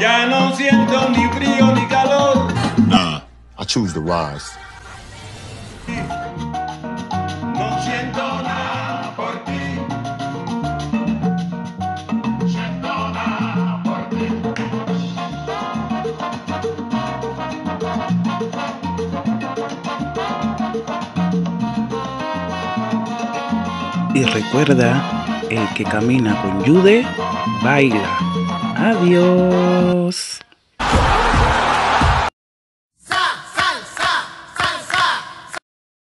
Ya no siento ni frío ni calor. Nah, I choose the wise. No siento nada por ti. Siento nada por ti. Y recuerda, el que camina con Yude, baila. Adiós.